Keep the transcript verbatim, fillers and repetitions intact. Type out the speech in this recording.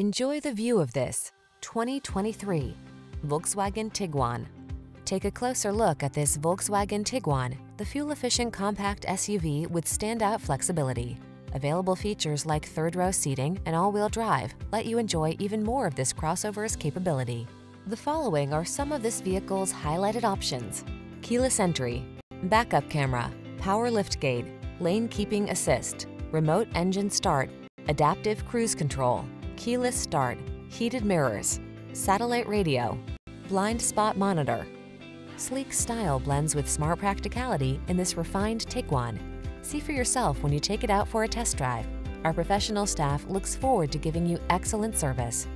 Enjoy the view of this twenty twenty-three Volkswagen Tiguan. Take a closer look at this Volkswagen Tiguan, the fuel-efficient compact S U V with standout flexibility. Available features like third-row seating and all-wheel drive let you enjoy even more of this crossover's capability. The following are some of this vehicle's highlighted options: keyless entry, backup camera, power liftgate, lane keeping assist, remote engine start, adaptive cruise control, keyless start, heated mirrors, satellite radio, blind spot monitor. Sleek style blends with smart practicality in this refined Tiguan. See for yourself when you take it out for a test drive. Our professional staff looks forward to giving you excellent service.